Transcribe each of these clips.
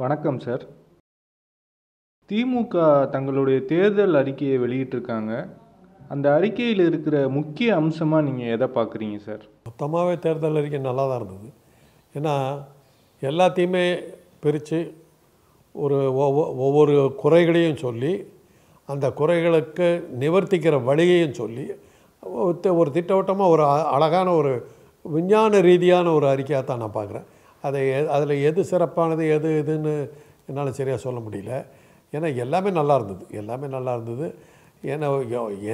வணக்கம் சார். திமுக தங்களுடைய தேர்தல் அறிக்கையை வெளியிட்டிருக்காங்க. அந்த அறிக்கையில் இருக்கிற முக்கிய அம்சமாக நீங்கள் எதை பார்க்குறீங்க சார்? மொத்தமாகவே தேர்தல் அறிக்கை நல்லா தான் இருந்தது. ஏன்னா எல்லாத்தையுமே பிரித்து ஒரு ஒவ்வொரு குறைகளையும் சொல்லி அந்த குறைகளுக்கு நிவர்த்திக்கிற வழியையும் சொல்லி ஒரு திட்டவட்டமாக ஒரு அழகான ஒரு விஞ்ஞான ரீதியான ஒரு அறிக்கையாக தான் நான் பார்க்குறேன். அதை அதில் எது சிறப்பானது எது இதுன்னு என்னால் சரியாக சொல்ல முடியல. ஏன்னா எல்லாமே நல்லா இருந்தது. ஏன்னா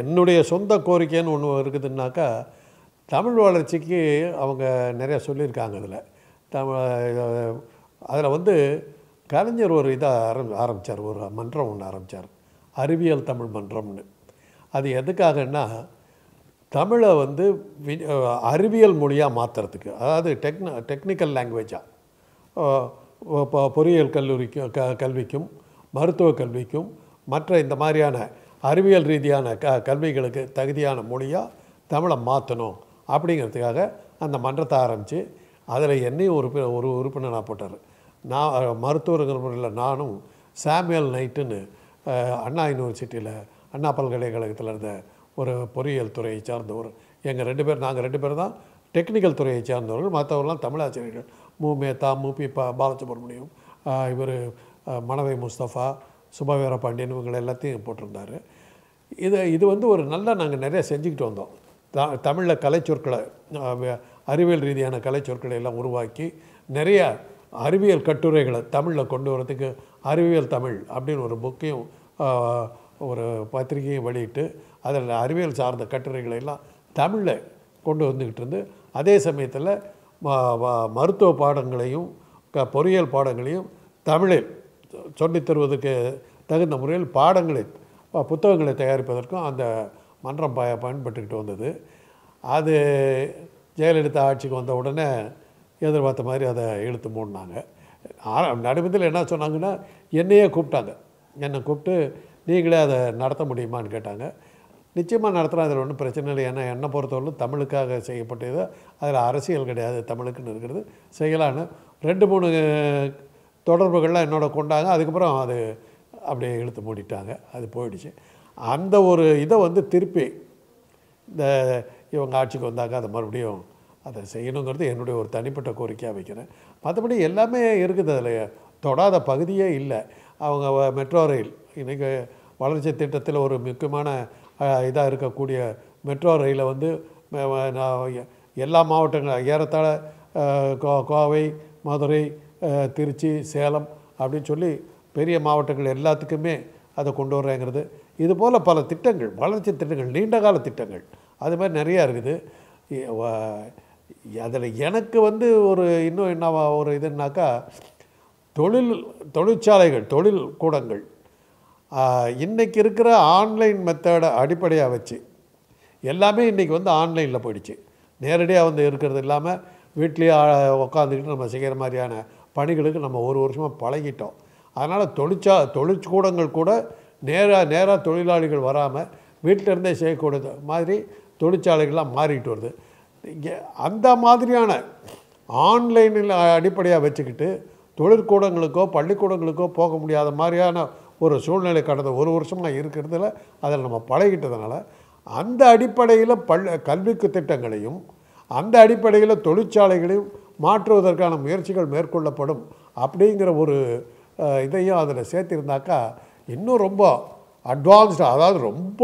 என்னுடைய சொந்த கோரிக்கைன்னு ஒன்று இருக்குதுன்னாக்கா, தமிழ் வளர்ச்சிக்கு அவங்க நிறையா சொல்லியிருக்காங்க. அதில் வந்து கலைஞர் ஒரு இதாக ஆரம்பித்தார், ஒரு மன்றம் ஒன்று ஆரம்பித்தார், அறிவியல் தமிழ் மன்றம்னு. அது எதுக்காகன்னா தமிழை வந்து அறிவியல் மொழியாக மாற்றுறதுக்கு, அதாவது டெக்னிக்கல் லாங்குவேஜாக பொறியியல் கல்லூரிக்கும் கல்விக்கும் மருத்துவக் கல்விக்கும் மற்ற இந்த மாதிரியான அறிவியல் ரீதியான கல்விகளுக்கு தகுதியான மொழியாக தமிழை மாற்றணும் அப்படிங்கிறதுக்காக அந்த மன்றத்தை ஆரம்பித்து அதில் என்னையும் ஒரு உறுப்பினராக போட்டார். நான் மருத்துவர்கள் முறையில் நானும் சாமுவேல் நைட்டுன்னு அண்ணா யூனிவர்சிட்டியில், அண்ணா பல்கலைக்கழகத்தில் இருந்த ஒரு பொறியியல் துறையை சார்ந்தவர், நாங்கள் ரெண்டு பேர் தான் டெக்னிக்கல் துறையை சார்ந்தவர்கள். மற்றவர்கள்லாம் தமிழாசிரியர்கள், மூ பி பாலசுப்ரமணியம், இவர் மணவை முஸ்தபா, சுபவீர பாண்டியன், இவங்களை எல்லாத்தையும் போட்டிருந்தார். இது வந்து ஒரு நல்லா நாங்கள் நிறையா செஞ்சுக்கிட்டு வந்தோம். தமிழில் கலைச்சொற்களை, அறிவியல் ரீதியான கலைச்சொற்களை எல்லாம் உருவாக்கி நிறையா அறிவியல் கட்டுரைகளை தமிழில் கொண்டு வரதுக்கு அறிவியல் தமிழ் அப்படின்னு ஒரு புக்கையும் ஒரு பத்திரிகையும் வெளியிட்டு அதில் அறிவியல் சார்ந்த கட்டுரைகளை எல்லாம் தமிழில் கொண்டு வந்துக்கிட்டு இருந்து, அதே சமயத்தில் மருத்துவ பாடங்களையும் பொறியியல் பாடங்களையும் தமிழில் சொல்லித் தருவதற்கு தகுந்த முறையில் பாடங்களை புத்தகங்களை தயாரிப்பதற்கும் அந்த மன்றம் பயன்பட்டுக்கிட்டு வந்தது. அது ஜெயலலிதா ஆட்சிக்கு வந்த உடனே எதிர்பார்த்த மாதிரி அதை இழுத்து மூடினாங்க. நடுமத்தில் என்ன சொன்னாங்கன்னா, என்னை கூப்பிட்டு நீங்களே அதை நடத்த முடியுமான்னு கேட்டாங்க. நிச்சயமாக நடத்துகிறேன், அதில் ஒன்றும் பிரச்சனை இல்லை. ஏன்னா என்னை பொறுத்தவரைக்கும் தமிழுக்காக செய்யப்பட்டது, அதில் அரசியல் கிடையாது, தமிழுக்குன்னு இருக்கிறது செய்யலான்னு 2-3 தொடர்புகள்லாம் என்னோட கொண்டாங்க. அதுக்கப்புறம் அது அப்படியே இழுத்து மூடிட்டாங்க, அது போயிடுச்சு. அந்த ஒரு இதை வந்து திருப்பி இந்த இவங்க ஆட்சிக்கு வந்தாங்க அதை மறுபடியும் அதை செய்யணுங்கிறது என்னுடைய ஒரு தனிப்பட்ட கோரிக்கையாக வைக்கிறேன். மற்றபடி எல்லாமே இருக்குது, அதில் தொடாத பகுதியே இல்லை. அவங்க மெட்ரோ ரயில், இன்றைக்கி வளர்ச்சி திட்டத்தில் ஒரு முக்கியமான இதாக இருக்கக்கூடிய மெட்ரோ ரயிலை வந்து எல்லா மாவட்டங்களும் ஏறத்தாழ கோவை, மதுரை, திருச்சி, சேலம் அப்படின்னு சொல்லி பெரிய மாவட்டங்கள் எல்லாத்துக்குமே அதை கொண்டு வர்றேங்கிறது. இதுபோல் பல திட்டங்கள், வளர்ச்சி திட்டங்கள், நீண்டகால திட்டங்கள் அது மாதிரி நிறையா இருக்குது. அதில் எனக்கு வந்து ஒரு இன்னும் என்ன ஒரு இதுன்னாக்கா, தொழிற்சாலைகள், தொழில் கூடங்கள் இன்றைக்கி இருக்கிற ஆன்லைன் மெத்தடை அடிப்படையாக வச்சு எல்லாமே இன்றைக்கி வந்து ஆன்லைனில் போயிடுச்சு. நேரடியாக வந்து இருக்கிறது இல்லாமல் வீட்லேயே உட்காந்துக்கிட்டு நம்ம செய்கிற மாதிரியான பணிகளுக்கு நம்ம ஒரு வருஷமாக பழகிட்டோம். அதனால் தொழிற்கூடங்கள் கூட நேராக தொழிலாளிகள் வராமல் வீட்டிலருந்தே செய்யக்கூடிய மாதிரி தொழிற்சாலைகள்லாம் மாறிக்கிட்டு வருது. அந்த மாதிரியான ஆன்லைனில் அடிப்படையாக வச்சுக்கிட்டு தொழிற்கூடங்களுக்கோ பள்ளிக்கூடங்களுக்கோ போக முடியாத மாதிரியான ஒரு சூழ்நிலை கடந்த ஒரு வருஷமாக இருக்கிறதுல அதில் நம்ம பழகிட்டதுனால அந்த அடிப்படையில் கல்விக்கு திட்டங்களையும் அந்த அடிப்படையில் தொழிற்சாலைகளையும் மாற்றுவதற்கான முயற்சிகள் மேற்கொள்ளப்படும் அப்படிங்கிற ஒரு இதையும் அதில் சேர்த்திருந்தாக்கா இன்னும் ரொம்ப அட்வான்ஸ்டாக, அதாவது ரொம்ப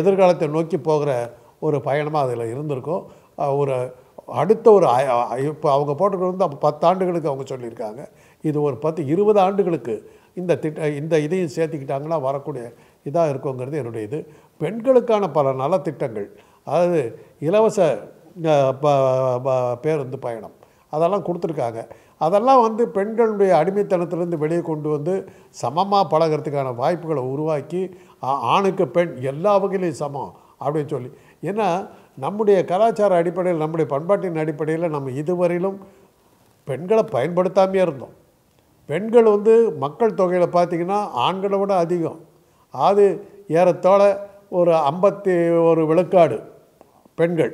எதிர்காலத்தை நோக்கி போகிற ஒரு பயணமாக அதில் இருந்திருக்கும். ஒரு அடுத்த ஒரு இப்போ அவங்க போட்டுக்கிறது வந்து அப்போ 10 ஆண்டுகளுக்கு அவங்க சொல்லியிருக்காங்க. இது ஒரு 10-20 ஆண்டுகளுக்கு இந்த இதையும் சேர்த்துக்கிட்டாங்கன்னா வரக்கூடிய இதாக இருக்குங்கிறது என்னுடைய இது. பெண்களுக்கான பல நலத்திட்டங்கள், அதாவது இலவச பேருந்து பயணம் அதெல்லாம் கொடுத்துருக்காங்க. அதெல்லாம் வந்து பெண்களுடைய அடிமைத்தனத்திலேருந்து வெளியே கொண்டு வந்து சமமாக பழகிறதுக்கான வாய்ப்புகளை உருவாக்கி ஆணுக்கு பெண் எல்லா வகையிலையும் சமம் அப்படின்னு சொல்லி. ஏன்னா நம்முடைய கலாச்சார அடிப்படையில், நம்முடைய பண்பாட்டின் அடிப்படையில் நம்ம இதுவரையிலும் பெண்களை பயன்படுத்தாமையே இருந்தோம். பெண்கள் வந்து மக்கள் தொகையில் பார்த்திங்கன்னா ஆண்களை விட அதிகம், அது ஏறத்தாழ ஒரு 51 விழுக்காடு பெண்கள்,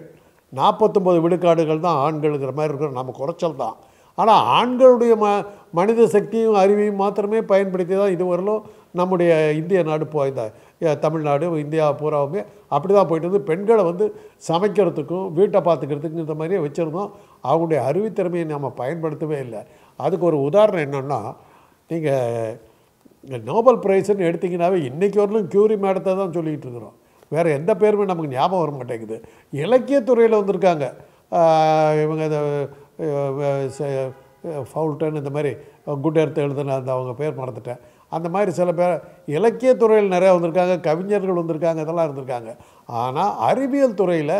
49 விழுக்காடுகள் தான் ஆண்கள்ங்கிற மாதிரி இருக்கிற நம்ம குறைச்சல் தான். ஆனால் ஆண்களுடைய மனித சக்தியும் அறிவையும் மாத்திரமே பயன்படுத்தி தான் இதுவரையிலும் நம்முடைய இந்திய நாடு தமிழ்நாடு இந்தியா பூராவுமே அப்படி தான் போயிட்டு வந்து பெண்களை வந்து சமைக்கிறதுக்கும் வீட்டை பார்த்துக்கிறதுக்கும் இந்த மாதிரியே வச்சுருந்தோம். அவங்களுடைய அறிவுத்திறமையை நம்ம பயன்படுத்தவே இல்லை. அதுக்கு ஒரு உதாரணம் என்னென்னா, நீங்கள் நோபல் பிரைஸ்ன்னு எடுத்திங்கனாவே இன்றைக்கி வரலும் கியூரி மேடத்தை தான் சொல்லிக்கிட்டு இருக்கிறோம். வேறு எந்த பேருமே நமக்கு ஞாபகம் வர மாட்டேங்குது. இலக்கியத்துறையில் வந்திருக்காங்க இவங்க, ஃபவுல்டன் இந்த மாதிரி குட் எர்த் எழுதுன அந்த அவங்க பேர் மறந்துட்டேன். அந்த மாதிரி சில பேர் இலக்கியத்துறையில் நிறையா வந்திருக்காங்க, கவிஞர்கள் வந்திருக்காங்க, இதெல்லாம் இருந்திருக்காங்க. ஆனால் அறிவியல் துறையில்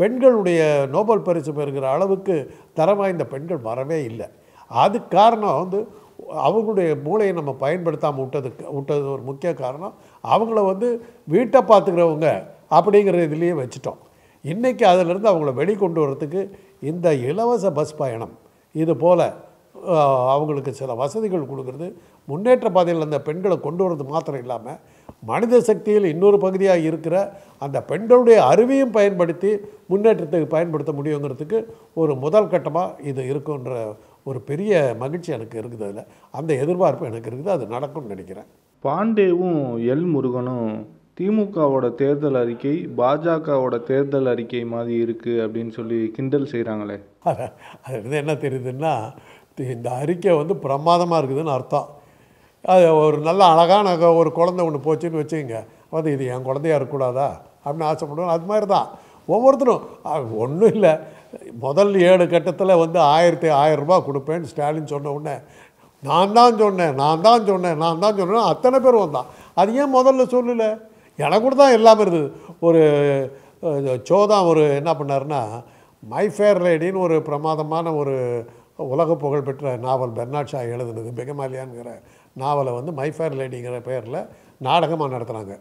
பெண்களுடைய நோபல் பரிசு பெறுகிற அளவுக்கு தரமாக இந்த பெண்கள் வரவே இல்லை. அது காரணம் வந்து அவங்களுடைய மூளையை நம்ம பயன்படுத்தாமல் விட்டது ஒரு முக்கிய காரணம். அவங்கள வந்து வீட்டை பார்த்துக்கிறவங்க அப்படிங்கிற இதுலேயே வச்சுட்டோம். இன்றைக்கி அதிலிருந்து அவங்கள வெளிக்கொண்டு வர்றதுக்கு இந்த இலவச பஸ் பயணம் இது போல் அவங்களுக்கு சில வசதிகள் கொடுக்குறது, முன்னேற்ற பாதையில் அந்த பெண்களை கொண்டு வரது மாத்திரம் இல்லாமல் மனித சக்தியில் இன்னொரு பகுதியாக இருக்கிற அந்த பெண்களுடைய அறிவையும் பயன்படுத்தி முன்னேற்றத்துக்கு பயன்படுத்த முடியுங்கிறதுக்கு ஒரு முதல் கட்டமாக இது இருக்குன்ற ஒரு பெரிய மகிழ்ச்சி எனக்கு இருக்குது. அதில் அந்த எதிர்பார்ப்பு எனக்கு இருக்குது, அது நடக்கும்னு நினைக்கிறேன். பாண்டேவும் எல் முருகனும் திமுகவோட தேர்தல் அறிக்கை பாஜகவோட தேர்தல் அறிக்கை மாதிரி இருக்குது அப்படின்னு சொல்லி கிண்டல் செய்கிறாங்களே, அது என்ன தெரியுதுன்னா இந்த அறிக்கை வந்து பிரமாதமாக இருக்குதுன்னு அர்த்தம். அது ஒரு நல்ல அழகான ஒரு குழந்தை ஒன்று போச்சுன்னு வச்சுக்கோங்க, அது இது என் குழந்தையாக இருக்கக்கூடாதா அப்படின்னு ஆசைப்படுவோம். அது மாதிரி தான் ஒவ்வொருத்தரும். ஒன்றும் இல்லை, முதல் 7 கட்டத்தில் வந்து 1000 ரூபா கொடுப்பேன்னு ஸ்டாலின் சொன்ன உடனே நான் தான் சொன்னேன் அத்தனை பேர் வந்தான். அது ஏன் முதல்ல சொல்லலை? எனக்கு கூட தான் எல்லாமே இருந்தது. ஒரு சோதான் ஒரு என்ன பண்ணாருன்னா, மை ஃபேர் லேடின்னு ஒரு பிரமாதமான ஒரு உலக புகழ்பெற்ற நாவல் பெர்னாட் ஷா எழுதுனது பெகமாலியான்கிற நாவலை வந்து மை ஃபேர் லேடிங்கிற பெயரில் நாடகமாக நடத்துகிறாங்க.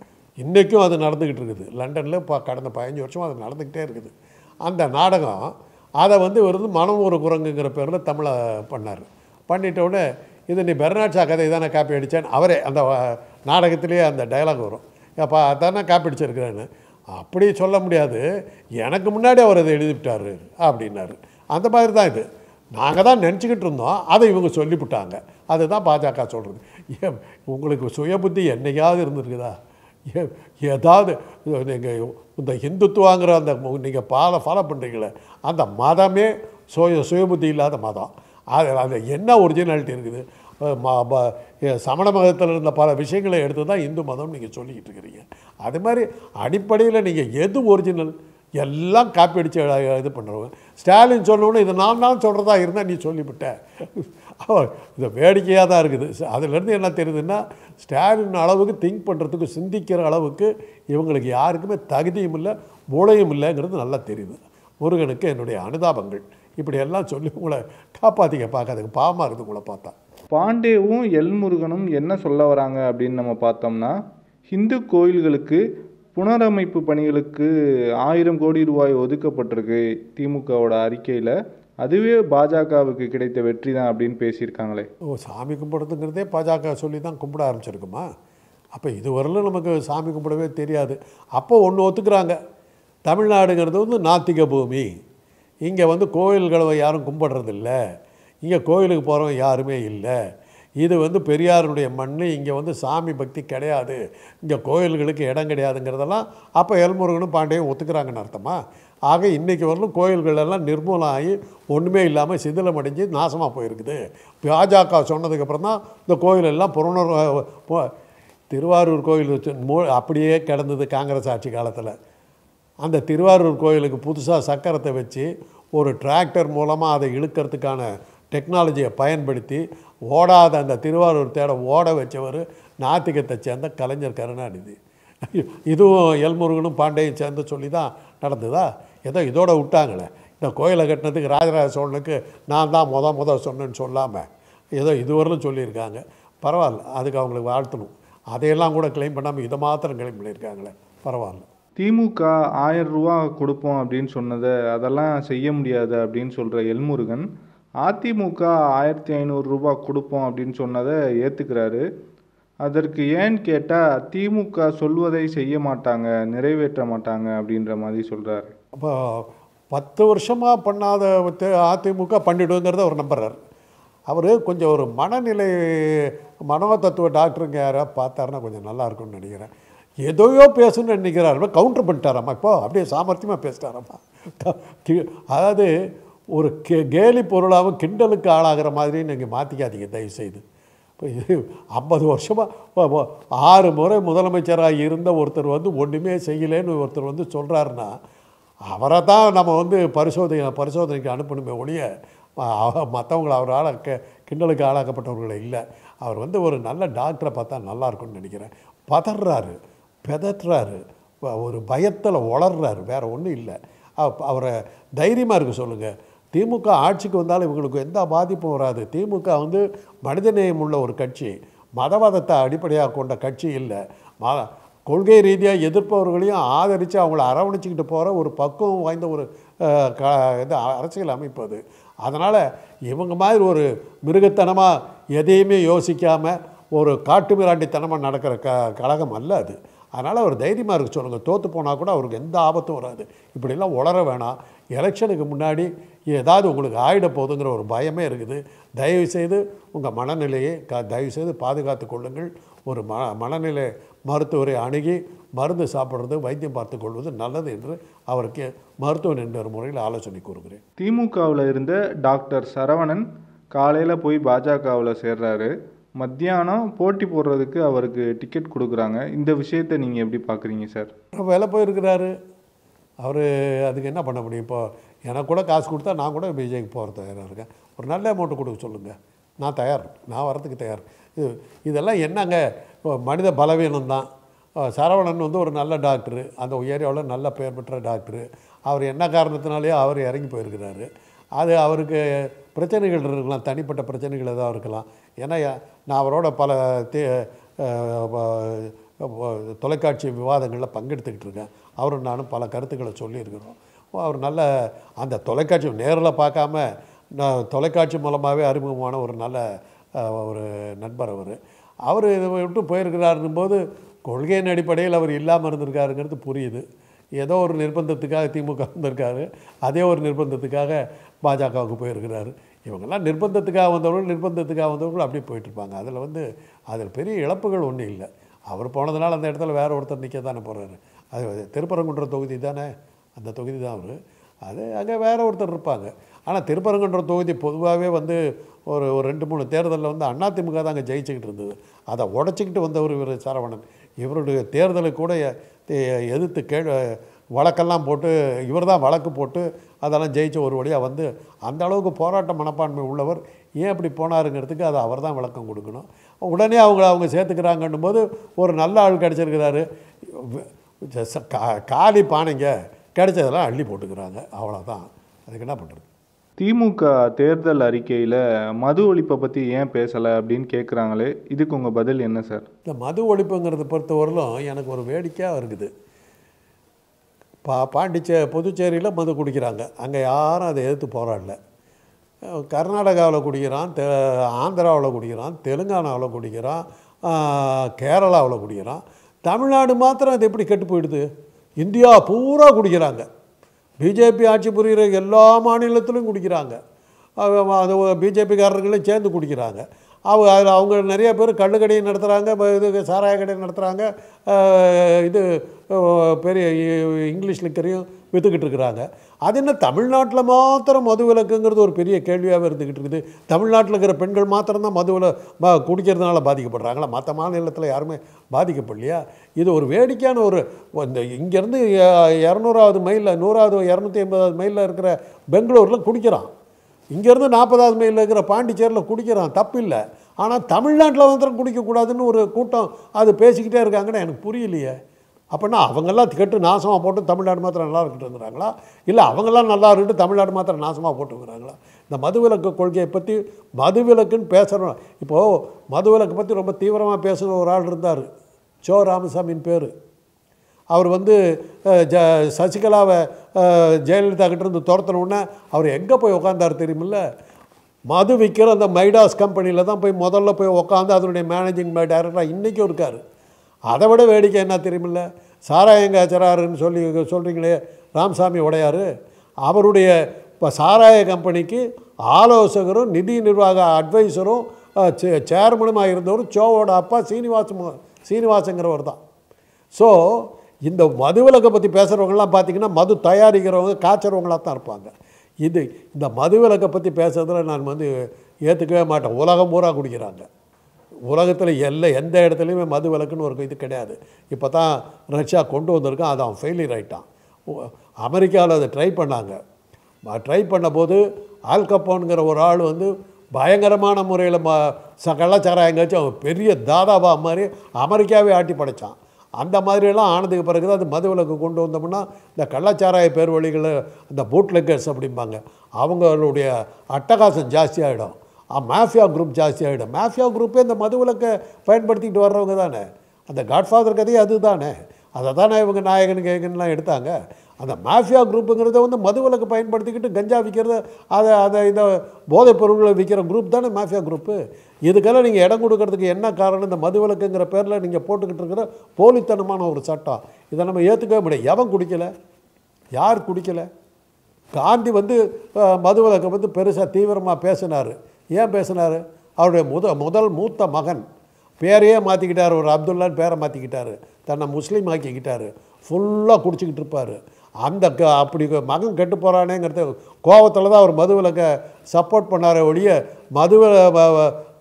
இன்றைக்கும் அது நடந்துக்கிட்டு இருக்குது லண்டனில். கடந்த 15 வருஷம் அது நடந்துக்கிட்டே இருக்குது அந்த நாடகம். அதை வந்து ஒரு மனம் ஒரு குரங்குங்கிற பேரில் தமிழை பண்ணார். பண்ணிட்டோடனே இது நீ பெர்னாட் ஷா கதை தானே காப்பி அடித்தேன்னு அவரே அந்த நாடகத்திலேயே அந்த டைலாக் வரும், அப்போ அதானே காப்பி அடிச்சிருக்கிறேன்னு. அப்படி சொல்ல முடியாது, எனக்கு முன்னாடி அவர் அதை எழுதிவிட்டார் அப்படின்னாரு. அந்த மாதிரி தான் இது. நாங்கள் தான் நினச்சிக்கிட்டு இருந்தோம், அதை இவங்க சொல்லிவிட்டாங்க. அதுதான் பாஜக சொல்கிறது. உங்களுக்கு சுய புத்தி என்னைக்காவது இருந்திருக்குதா? ஏதாவது நீங்கள் இந்த இந்துத்துவாங்கிற அந்த நீங்கள் ஃபாலோ பண்ணுறீங்களே, அந்த மதமே சுயபுத்தி இல்லாத மதம். அது என்ன ஒரிஜினாலிட்டி இருக்குது? சமண மதத்தில் இருந்த பல விஷயங்களை எடுத்து தான் இந்து மதம் நீங்கள் சொல்லிக்கிட்டு இருக்கிறீங்க. அது மாதிரி அடிப்படையில் நீங்கள் எது ஒரிஜினல்? எல்லாம் காப்பி அடித்து இது பண்ணுறவங்க. ஸ்டாலின் சொன்னோன்னு இது நான் தான் சொல்கிறதா இருந்தால் நீ சொல்லிவிட்டேன். இது வேடிக்கையாக தான் இருக்குது. அதிலேருந்து என்ன தெரியுதுன்னா, ஸ்டாலின் அளவுக்கு திங்க் பண்ணுறதுக்கு, சிந்திக்கிற அளவுக்கு இவங்களுக்கு யாருக்குமே தகுதியும் இல்லை, மூளையும் இல்லைங்கிறது நல்லா தெரியுது. முருகனுக்கு என்னுடைய அனுதாபங்கள். இப்படியெல்லாம் சொல்லி உங்களை காப்பாற்றிக்க பார்க்காதுக்கு பாவமாக இருக்குது உங்களை பார்த்தா. பாண்டேவும் எல் முருகனும் என்ன சொல்ல வராங்க அப்படின்னு நம்ம பார்த்தோம்னா, ஹிந்து கோயில்களுக்கு புனரமைப்பு பணிகளுக்கு 1000 கோடி ரூபாய் ஒதுக்கப்பட்டிருக்கு திமுகவோட அறிக்கையில், அதுவே பாஜகவுக்கு கிடைத்த வெற்றி தான் அப்படின்னு பேசியிருக்காங்களே. ஓ, சாமி கும்பிடுறதுங்கிறதே பாஜக சொல்லி தான் கும்பிட ஆரம்பிச்சிருக்குமா? அப்போ இதுவரையிலும் நமக்கு சாமி கும்பிடவே தெரியாது. அப்போ ஒன்று ஒத்துக்கிறாங்க, தமிழ்நாடுங்கிறது வந்து நாத்திக பூமி, இங்கே வந்து கோயில்களை யாரும் கும்பிடுறதில்ல, இங்கே கோயிலுக்கு போகிறவங்க யாருமே இல்லை, இது வந்து பெரியாருடைய மண், இங்கே வந்து சாமி பக்தி கிடையாது, இங்கே கோயில்களுக்கு இடம் கிடையாதுங்கிறதெல்லாம் அப்போ எல்முருகனும் பாண்டியும் ஒத்துக்கிறாங்கன்னு அர்த்தமா? ஆக இன்றைக்கி வரலும் கோயில்களெல்லாம் நிர்மூலம் ஆகி ஒன்றுமே இல்லாமல் சிதிலம் அடைஞ்சு நாசமாக போயிருக்குது. பாஜக சொன்னதுக்கப்புறம் தான் இந்த கோயிலெல்லாம் திருவாரூர் கோயில் அப்படியே கிடந்தது காங்கிரஸ் ஆட்சி காலத்தில். அந்த திருவாரூர் கோயிலுக்கு புதுசாக சக்கரத்தை வச்சு ஒரு டிராக்டர் மூலமாக அதை இழுக்கிறதுக்கான டெக்னாலஜியை பயன்படுத்தி ஓடாத அந்த திருவாரூர் தேட ஓட வச்சவர் நாத்திகத்தை சேர்ந்த கலைஞர் கருணாநிதி. இதுவும் எல்முருகனும் பாண்டியும் சேர்ந்து சொல்லி தான் நடந்ததா? ஏதோ இதோட விட்டாங்களே, இந்த கோயிலை கட்டினதுக்கு ராஜராஜ சோழனுக்கு நான் தான் முதல் சொன்னேன்னு சொல்லாமல் ஏதோ இதுவரையிலும் சொல்லியிருக்காங்க. பரவாயில்ல, அதுக்கு அவங்களுக்கு வாழ்த்தணும். அதையெல்லாம் கூட கிளைம் பண்ணாமல் இதை மாத்திரம் கிளைம் பண்ணியிருக்காங்களே, பரவாயில்ல. திமுக 1000 ரூபா கொடுப்போம் அப்படின்னு சொன்னதை அதெல்லாம் செய்ய முடியாது அப்படின்னு சொல்கிற எல்முருகன், அதிமுக 1500 ரூபா கொடுப்போம் அப்படின்னு சொன்னதை ஏற்றுக்கிறாரு. அதற்கு ஏன்னு கேட்டால் திமுக சொல்வதை செய்ய மாட்டாங்க, நிறைவேற்ற மாட்டாங்க அப்படின்ற மாதிரி சொல்கிறாரு. அப்போ 10 வருஷமாக பண்ணாத அதிமுக பண்ணிடுங்கிறத அவர் நம்புறார். அவர் கொஞ்சம் ஒரு மனநிலை மனோ தத்துவ டாக்டருங்க யாராவது பார்த்தாருன்னா கொஞ்சம் நல்லாயிருக்கும்னு நினைக்கிறேன். எதையோ பேசணும்னு நினைக்கிறாருமா கவுண்டர் பண்ணிட்டாராம்மா, இப்போ அப்படியே சாமர்த்தியமாக பேசிட்டாராம்மா. அதாவது ஒரு கேலி பொருளாகவும் கிண்டலுக்கு ஆளாகிற மாதிரி நீங்கள் மாற்றிக்காதீங்க தயவுசெய்து. இப்போ 50 வருஷமாக 6 முறை முதலமைச்சராக இருந்த ஒருத்தர் வந்து ஒன்றுமே செய்யலேன்னு ஒருத்தர் வந்து சொல்கிறாருன்னா அவரை தான் நம்ம வந்து பரிசோதனைக்கு அனுப்பணுமே ஒழிய மற்றவங்களை அவரால் கிண்டலுக்கு ஆளாக்கப்பட்டவர்களை இல்லை. அவர் வந்து ஒரு நல்ல டாக்டரை பார்த்தா நல்லாயிருக்கும்னு நினைக்கிறேன். பதறாரு, பெதறாரு, ஒரு பயத்தில் உளர்றாரு, வேறு ஒன்றும் இல்லை. அவரை தைரியமாக இருக்க சொல்லுங்கள். திமுக ஆட்சிக்கு வந்தாலும் இவங்களுக்கு எந்த பாதிப்பும் வராது. திமுக வந்து மனிதநேயம் உள்ள ஒரு கட்சி, மதவாதத்தை அடிப்படையாக கொண்ட கட்சி இல்லை. கொள்கை ரீதியாக எதிர்ப்பவர்களையும் ஆதரித்து அவங்கள அரவணைச்சிக்கிட்டு போகிற ஒரு பக்குவம் வாய்ந்த ஒரு இது அரசியல் அமைப்பு அது. அதனால் இவங்க மாதிரி ஒரு மிருகத்தனமாக எதையுமே யோசிக்காமல் ஒரு காட்டு மிராண்டித்தனமாக நடக்கிற கழகம் அல்ல அது. அதனால் அவர் தைரியமாக இருக்க சொல்லுங்கள். தோற்று போனால் கூட அவருக்கு எந்த ஆபத்தும் வராது. இப்படிலாம் உளர வேணாம். எலெக்ஷனுக்கு முன்னாடி ஏதாவது உங்களுக்கு ஆயிட போகுதுங்கிற ஒரு பயமே இருக்குது. தயவுசெய்து உங்கள் மனநிலையை தயவுசெய்து பாதுகாத்து கொள்ளுங்கள். ஒரு மனநிலை மருத்துவரை அணுகி மருந்து சாப்பிட்றது, வைத்தியம் பார்த்து கொள்வது நல்லது என்று அவருக்கு மருத்துவன் என்ற முறையில் ஆலோசனை கூறுகிறேன். திமுகவில் இருந்த டாக்டர் சரவணன் காலையில் போய் பாஜகவில் சேர்றாரு, மத்தியானம் போட்டி போடுறதுக்கு அவருக்கு டிக்கெட் கொடுக்குறாங்க. இந்த விஷயத்தை நீங்கள் எப்படி பார்க்குறீங்க சார்? வேலை போயிருக்கிறாரு அவர், அதுக்கு என்ன பண்ண முடியும்? இப்போ எனக்கு கூட காசு கொடுத்தா நான் கூட பிஜேபிக்கு போகிற தயாராக இருக்கேன். ஒரு நல்ல அமௌண்ட்டு கொடுக்க சொல்லுங்கள், நான் தயார், நான் வரத்துக்கு தயார். இதெல்லாம் என்னங்க மனித பலவீனம்தான். சரவணன் வந்து ஒரு நல்ல டாக்டரு, அந்த ஏரியாவில் நல்ல பெயர் பெற்ற டாக்டரு. அவர் என்ன காரணத்தினாலேயோ அவர் இறங்கி போயிருக்கிறாரு. அது அவருக்கு பிரச்சனைகள் இருக்கலாம், தனிப்பட்ட பிரச்சனைகள் ஏதாவது இருக்கலாம். ஏன்னா நான் அவரோட பல தொலைக்காட்சி விவாதங்களில் பங்கெடுத்துக்கிட்டு இருக்கேன். அவரும் நானும் பல கருத்துக்களை சொல்லியிருக்கிறோம். அவர் நல்ல அந்த தொலைக்காட்சி நேரில் பார்க்காம நான் தொலைக்காட்சி மூலமாகவே அறிமுகமான ஒரு நல்ல ஒரு நண்பர். அவர் விட்டு போயிருக்கிறாருன்னும் போது கொள்கையின் அடிப்படையில் அவர் இல்லாமல் இருந்திருக்காருங்கிறது புரியுது. ஏதோ ஒரு நிர்பந்தத்துக்காக திமுக வந்திருக்காரு, அதே ஒரு நிர்பந்தத்துக்காக பாஜகவுக்கு போயிருக்கிறாரு. இவங்கெல்லாம் நிர்பந்தத்துக்காக வந்தவர்கள் அப்படி போயிட்டுருப்பாங்க. அதில் வந்து அதில் பெரிய இழப்புகள் ஒன்றும் இல்லை. அவர் போனதுனால அந்த இடத்துல வேறு ஒருத்தர் நிற்க தானே போகிறாரு. அது திருப்பரங்குன்ற தொகுதி தானே, அந்த தொகுதி தான் அவர். அது அங்கே வேறு ஒருத்தர் இருப்பாங்க. ஆனால் திருப்பரங்குன்ற தொகுதி பொதுவாகவே வந்து ஒரு 2-3 தேர்தலில் வந்து அதிமுக தான் அங்கே ஜெயிச்சுக்கிட்டு இருந்தது. அதை உடச்சிக்கிட்டு வந்தவர் இவர் சரவணன். இவருடைய தேர்தலுக்கு கூட எதிர்த்து வழக்கெல்லாம் போட்டு இவர் தான் வழக்கு போட்டு அதெல்லாம் ஜெயிச்ச ஒரு வழியாக வந்து அந்த அளவுக்கு போராட்ட மனப்பான்மை உள்ளவர் ஏன் இப்படி போனாருங்கிறதுக்கு அதை அவர் தான் விளக்கம் கொடுக்கணும். உடனே அவங்க சேர்த்துக்கிறாங்கன்னும் போது ஒரு நல்ல ஆள் கிடச்சிருக்கிறாரு. காலி பானைங்க கிடைச்சதெல்லாம் அள்ளி போட்டுக்கிறாங்க, அவ்வளோதான். அதுக்கு என்ன பண்ணுறது? திமுக தேர்தல் அறிக்கையில் மது ஒழிப்பை பற்றி ஏன் பேசலை அப்படின்னு கேட்குறாங்களே, இதுக்கு உங்கள் பதில் என்ன சார்? இந்த மது ஒழிப்புங்கிறத பொறுத்தவரையிலும் எனக்கு ஒரு வேடிக்கையாக இருக்குது. புதுச்சேரியில் மது குடிக்கிறாங்க, அங்கே யாரும் அதை எதிர்த்து போராடல. கர்நாடகாவில் குடிக்கிறான், ஆந்திராவில் குடிக்கிறான், தெலுங்கானாவில் குடிக்கிறான், கேரளாவில் குடிக்கிறான். தமிழ்நாடு மாத்திரம் அது எப்படி கெட்டு போயிடுது? இந்தியா பூரா குடிக்கிறாங்க. பிஜேபி ஆட்சி புரிகிற எல்லா மாநிலத்திலும் குடிக்கிறாங்க. அது பிஜேபிக்காரர்களையும் சேர்ந்து குடிக்கிறாங்க. அவங்க நிறைய பேர் கள்ளுக்கடையை நடத்துகிறாங்க, இது சாராய கடையை நடத்துகிறாங்க, இது பெரிய இங்கிலீஷ் லிக்கரையும் விற்றுக்கிட்டு இருக்கிறாங்க. அது என்ன தமிழ்நாட்டில் மாத்திரம் மது விலக்குங்கிறது ஒரு பெரிய கேள்வியாகவே இருந்துக்கிட்டு இருக்குது. தமிழ்நாட்டில் இருக்கிற பெண்கள் மாத்திரம்தான் மதுவில் குடிக்கிறதுனால பாதிக்கப்படுறாங்களா? மற்ற மாநிலத்தில் யாருமே பாதிக்கப்படலையா? இது ஒரு வேடிக்கையான ஒரு இந்த இங்கேருந்து 200வது மைலில் 150வது மைலில் இருக்கிற பெங்களூரில் குடிக்கிறான், இங்கேருந்து 40வது மைலில் இருக்கிற பாண்டிச்சேரியில் குடிக்கிறான், தப்பில்லை. ஆனால் தமிழ்நாட்டில் மாத்திரம் குடிக்கக்கூடாதுன்னு ஒரு கூட்டம் அது பேசிக்கிட்டே இருக்காங்கன்னா எனக்கு புரியலையே. அப்படின்னா அவங்கெல்லாம் கெட்டு நாசமாக போட்டு தமிழ்நாடு மாத்திரம் நல்லா இருக்கிட்டு இருக்கிறாங்களா? இல்லை அவங்களாம் நல்லா இருக்கிட்டு தமிழ்நாடு மாத்திரம் நாசமாக போட்டுருக்குறாங்களா? இந்த மதுவிலக்கு கொள்கையை பற்றி மதுவிலக்குன்னு பேசுகிறோம். இப்போது மதுவிலக்கு பற்றி ரொம்ப தீவிரமாக பேசுகிற ஒரு ஆள் இருந்தார், சோ ராமசாமின் பேர். அவர் வந்து சசிகலாவை ஜெயலலிதா கிட்டேருந்து துரத்தினோடனே அவர் எங்கே போய் உட்காந்தார் தெரியுமில்ல? மது விற்கிற அந்த மைடாஸ் கம்பெனியில் தான் போய் முதல்ல போய் உட்காந்து அதனுடைய மேனேஜிங் டைரக்டராக இன்றைக்கும் இருக்கார். அதை விட வேடிக்கை என்ன தெரியுமில்ல? சாராயங்காச்சராருன்னு சொல்கிறீங்களே ராமசாமி உடையார், அவருடைய சாராய கம்பெனிக்கு ஆலோசகரும் நிதி நிர்வாக அட்வைசரும் சேர்மனுமாக இருந்தவர் சோவோட அப்பா சீனிவாசங்கிறவர் தான். ஸோ இந்த மதுவிலக்கை பற்றி பேசுகிறவங்களாம் பார்த்திங்கன்னா மது தயாரிக்கிறவங்க காய்ச்சறவங்களாக தான் இருப்பாங்க. இந்த மதுவிலக்கை பற்றி பேசுகிறதுல நான் ஏற்றுக்கவே மாட்டேன். உலகம் பூரா குடிக்கிறாங்க, உலகத்தில் எல்லாம் எந்த இடத்துலையுமே மது விலக்குன்னு ஒரு இது கிடையாது. இப்போ தான் ரஷ்யா கொண்டு வந்திருக்கான், அது அவன் ஃபெயிலியர் ஆகிட்டான். அமெரிக்காவில் அதை ட்ரை பண்ணாங்க. ட்ரை பண்ணும்போது ஆல்கப்போனுங்கிற ஒரு ஆள் பயங்கரமான முறையில் கள்ளச்சாராயம் காய்ச்சி அவன் பெரிய தாதாபா மாதிரி அமெரிக்காவே ஆட்டி படைத்தான். அந்த மாதிரியெல்லாம் ஆனதுக்கு பிறகு அது மது விலக்கு கொண்டு வந்தோம்னா இந்த கள்ளச்சாராய பேர் வழிகளை அந்த பூட்லெக்கர்ஸ் அப்படிம்பாங்க, அவங்களுடைய அட்டகாசம் ஜாஸ்தியாகிடும், மாஃபியா குரூப் ஜாஸ்தியாகிடும். மாஃபியா குரூப்பே இந்த மது விலக்கை பயன்படுத்திக்கிட்டு வர்றவங்க தானே, அந்த காட்ஃபாதர் கதையே அது தானே, அதை தானே இவங்க நாயகன் கேகன்லாம் எடுத்தாங்க. அந்த மாஃபியா குரூப்புங்கிறத மது விலக்கு பயன்படுத்திக்கிட்டு கஞ்சா விற்கிறத அதை அதை இந்த போதைப் பொருள்களை விற்கிற குரூப் தானே மாஃபியா குரூப்பு. இதுக்கெல்லாம் நீங்கள் இடம் கொடுக்கறதுக்கு என்ன காரணம்? இந்த மது விலக்குங்கிற பேரில் நீங்கள் போட்டுக்கிட்டு இருக்கிற போலித்தனமான ஒரு சட்டம், இதை நம்ம ஏற்றுக்கவே முடியாது. எவன் குடிக்கலை? யார் குடிக்கலை? காந்தி மது விலக்கை பெருசாக தீவிரமாக பேசினார். ஏன் பேசினார்? அவருடைய முதல் மூத்த மகன் பேரையே மாற்றிக்கிட்டார், ஒரு அப்துல்லான்னு பேரை மாற்றிக்கிட்டார், தன்னை முஸ்லீம் ஆக்கிக்கிட்டார், ஃபுல்லாக குடிச்சிக்கிட்டு இருப்பார். அந்த அப்படி மகன் கெட்டு போகிறானேங்கிறத கோபத்தில் தான் அவர் மது விலக்கை சப்போர்ட் பண்ணார் ஒழிய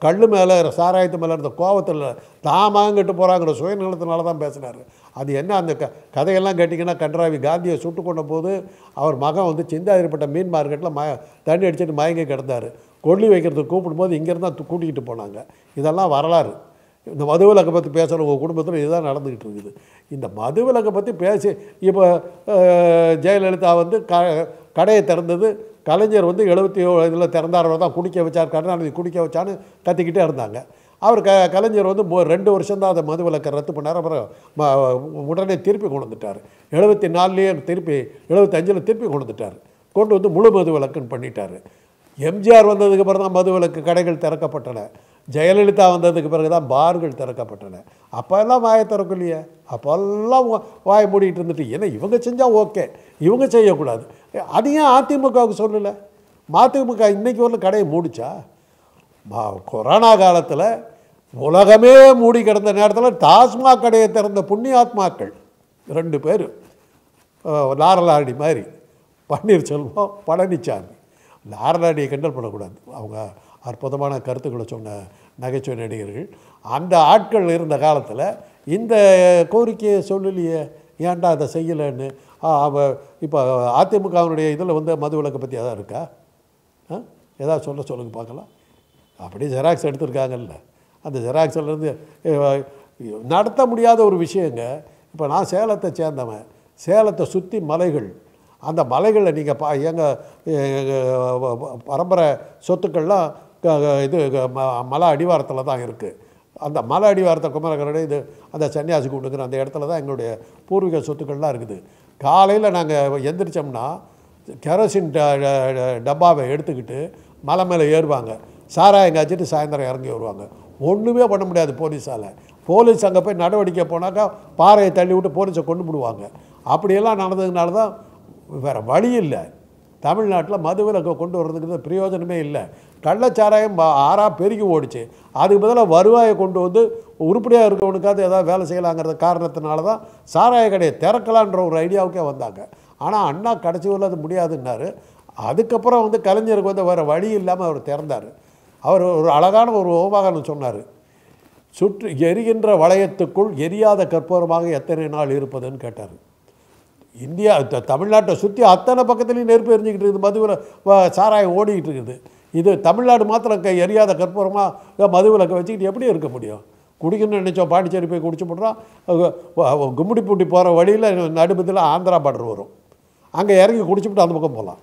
கல் மேலே சாராயத்து மேலே இருந்த கோபத்தில் தான் மகன் கெட்டு போகிறாங்கிற சுயநலத்தினால தான் பேசினார். அது என்ன அந்த கதையெல்லாம் கேட்டிங்கன்னா கன்றாவி காந்தியை சுட்டு கொண்ட போது அவர் மகன் சிந்தாதிரிப்பட்ட மீன் மார்க்கெட்டில் தண்ணி அடிச்சுட்டு மயங்கி கிடந்தார். கொல்லி வைக்கிறதுக்கு கூப்பிடும்போது இங்கேருந்து தான் கூட்டிகிட்டு போனாங்க. இதெல்லாம் வரலாறு. இந்த மது விலக்கை பற்றி பேசுகிற உங்கள் குடும்பத்தில் இதுதான் நடந்துக்கிட்டு இருக்குது. இந்த மது விலக்கை பற்றி பேசி இப்போ ஜெயலலிதா கடையை திறந்தது, கலைஞர் 77 திறந்தாரோ தான் குடிக்க வச்சார், கருணாநிதி குடிக்க வச்சான்னு கத்திக்கிட்டே இருந்தாங்க. அவர் கலைஞர் 2 வருஷம்தான் அதை மது விலக்கை ரத்து பண்ணார். அப்புறம் உடனே திருப்பி கொண்டு வந்துட்டார். 74 திருப்பி 75 திருப்பி கொண்டு வந்துட்டார். கொண்டு முழு மது விலக்குன்னு பண்ணிட்டார். எம்ஜிஆர் வந்ததுக்கு பிறகு தான் மது விலக்கு கடைகள் திறக்கப்பட்டன. ஜெயலலிதா வந்ததுக்கு பிறகு தான் பார்கள் திறக்கப்பட்டன. அப்போல்லாம் வாயை திறக்கும் இல்லையே, அப்போல்லாம் வாயை மூடிக்கிட்டு இருந்துட்டு ஏன்னா இவங்க செஞ்சால் ஓகே, இவங்க செய்யக்கூடாது. அது ஏன் அதிமுகவுக்கு சொல்லலை? மதிமுக இன்றைக்கி ஒரு கடையை மூடிச்சா? கொரோனா காலத்தில் உலகமே மூடி கிடந்த நேரத்தில் டாஸ்மாக் கடையை திறந்த புண்ணியாத்மாக்கள் 2 பேர், லாரலாடி மாதிரி பன்னீர்செல்வம், பழனிச்சாமி. லாரலாடியை கண்டல் பண்ணக்கூடாது, அவங்க அற்புதமான கருத்துக்களை சொன்ன நகைச்சுவை நடிகர்கள். அந்த ஆட்கள் இருந்த காலத்தில் இந்த கோரிக்கையை சொல்லலையே, ஏன்டா அதை செய்யலைன்னு. இப்போ அதிமுகவினுடைய இதில் மது விலக்கை பற்றி எதாவது இருக்கா? ஏதாவது சொல்லுங்க பார்க்கலாம். அப்படியே ஜெராக்ஸ் எடுத்திருக்காங்கல்ல, அந்த ஜெராக்ஸ்லேருந்து நடத்த முடியாத ஒரு விஷயங்க. இப்போ நான் சேலத்தை சேர்ந்தவன். சேலத்தை சுற்றி மலைகள், அந்த மலைகளில் நீங்கள் எங்கள் பரம்பரை சொத்துக்கள்லாம் இது மலை அடிவாரத்தில் தான் இருக்குது. அந்த மலை அடிவாரத்தை குமரகருடைய இது அந்த சன்னியாசி கூண்டுங்கிற அந்த இடத்துல தான் எங்களுடைய பூர்வீக சொத்துக்கள்லாம் இருக்குது. காலையில் நாங்கள் எந்திரிச்சோம்னா கெரோசின் டப்பாவை எடுத்துக்கிட்டு மலை மேலே ஏறுவாங்க, சாராயம் காய்ச்சிட்டு சாயந்தரம் இறங்கி வருவாங்க. ஒன்றுமே பண்ண முடியாது போலீஸால். போலீஸ் அங்கே போய் நடவடிக்கை போனாக்கா பாறையை தள்ளி விட்டு போலீஸை கொண்டு போடுவாங்க. அப்படியெல்லாம் நடந்ததுனால தான் வேறு வழி இல்லை. தமிழ்நாட்டில் மது விலக்கை கொண்டு வர்றதுக்கு பிரயோஜனமே இல்லை. கள்ளச்சாராயம் 6 பெருகி ஓடிச்சு. அதுக்கு பதிலாக வருவாயை கொண்டு உருப்படியாக இருக்கவனுக்காவது ஏதாவது வேலை செய்யலாங்கிற காரணத்தினால தான் சாராய கடையை திறக்கலான்ற ஒரு ஐடியாவுக்கே வந்தாங்க. ஆனால் அண்ணா கடைசி வரல அது முடியாதுன்னாரு. அதுக்கப்புறம் கலைஞருக்கு வேறு வழி இல்லாமல் அவர் திறந்தார். அவர் ஒரு அழகான ஒரு உபகாரம் சொன்னார். சுற்றி எரிகின்ற வளையத்துக்குள் எரியாத கற்பூரமாக எத்தனை நாள் இருப்பதுன்னு கேட்டார். இந்தியா தமிழ்நாட்டை சுற்றி அத்தனை பக்கத்துலேயும் நெருப்பு எரிஞ்சிக்கிட்டு இருக்குது, மதுவில் சாராயம் ஓடிக்கிட்டு இருக்குது. இது தமிழ்நாடு மாத்திரம் எரியாத கற்பூரமாக மது விலக்கை வச்சுக்கிட்டு எப்படி இருக்க முடியும்? குடிக்கணும்னு நினச்சோம், பாண்டிச்சேரி போய் குடிச்சு போடுறோம். கும்மிடி பூட்டி போகிற வழியில் நடுப்பத்தில் ஆந்திரா பார்டர் வரும், அங்கே இறங்கி குடிச்சுப்பிட்டு அந்த பக்கம் போகலாம்.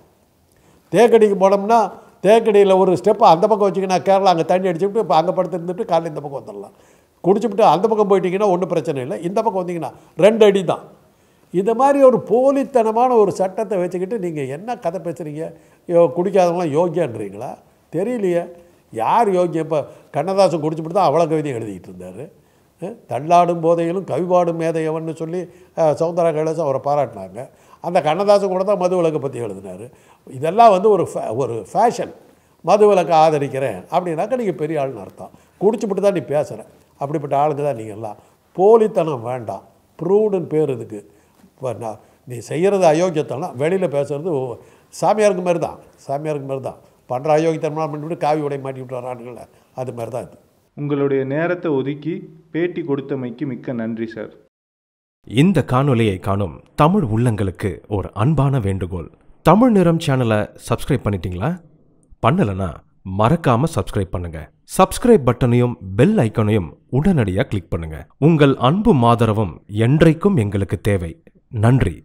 தேக்கடிக்கு போனோம்னா தேக்கடியில் ஒரு ஸ்டெப்பை அந்த பக்கம் வச்சுக்கினா கேரளா, அங்கே தண்ணி அடிச்சுக்கிட்டு இப்போ அங்கே படுத்துருந்துட்டு காலையில் இந்த பக்கம் வந்துடலாம். குடிச்சுப்பிட்டு அந்த பக்கம் போயிட்டிங்கன்னா ஒன்றும் பிரச்சனை இல்லை, இந்த பக்கம் வந்தீங்கன்னா 2 அடி தான். இந்த மாதிரி ஒரு போலித்தனமான ஒரு சட்டத்தை வச்சுக்கிட்டு நீங்கள் என்ன கதை பேசுகிறீங்க? குடிக்காதவங்களாம் யோகியான்றீங்களா? தெரியலையே யார் யோகியம். இப்போ கண்ணதாசன் குடிச்சுட்டு தான் அவ்வளோ கவிதையும் எழுதிக்கிட்டு இருந்தார். தள்ளாடும் போதையிலும் கவிபாடும் மேதையவன்னு சொல்லி சௌந்தரா கைலாசம் அவரை பாராட்டினாங்க. அந்த கண்ணதாசன் கூட தான் மது விலக்கை பற்றி எழுதினார். இதெல்லாம் ஒரு ஃபேஷன், மதுவிலக்கு ஆதரிக்கிறேன் அப்படின்னாக்கா நீங்கள் பெரிய ஆள்னு அர்த்தம். குடிச்சுப்பட்டு தான் நீ பேசுகிற அப்படிப்பட்ட ஆளுக்கு தான் நீங்கள் எல்லாம். போலித்தனம் வேண்டாம், ப்ரூவ்டுன்னு பேர் இதுக்கு. இப்போ நான் நீ செய்கிறது அயோக்கியத்தனம், வெளியில் பேசுகிறது சாமியாருக்கு மாதிரி தான். சாமியாருக்கு மாதிரி தான் பண்ணுற அயோக்கியத்தனமாக பண்ணிவிட்டு காவி உடைய மாட்டி விட்டு வரானுங்கள, அது மாதிரி தான் இது. உங்களுடைய நேரத்தை ஒதுக்கி பேட்டி கொடுத்தமைக்கு மிக்க நன்றி சார். இந்த காணொலியை காணும் தமிழ் உள்ளங்களுக்கு ஒரு அன்பான வேண்டுகோள், தமிழ் நிறம் சேனலை சப்ஸ்கிரைப் பண்ணிட்டீங்களா? பண்ணலைன்னா மறக்காமல் சப்ஸ்கிரைப் பண்ணுங்கள். சப்ஸ்கிரைப் பட்டனையும் பெல் ஐக்கனையும் உடனடியாக கிளிக் பண்ணுங்கள். உங்கள் அன்பும் ஆதரவும் என்றைக்கும் எங்களுக்கு தேவை. நன்றி.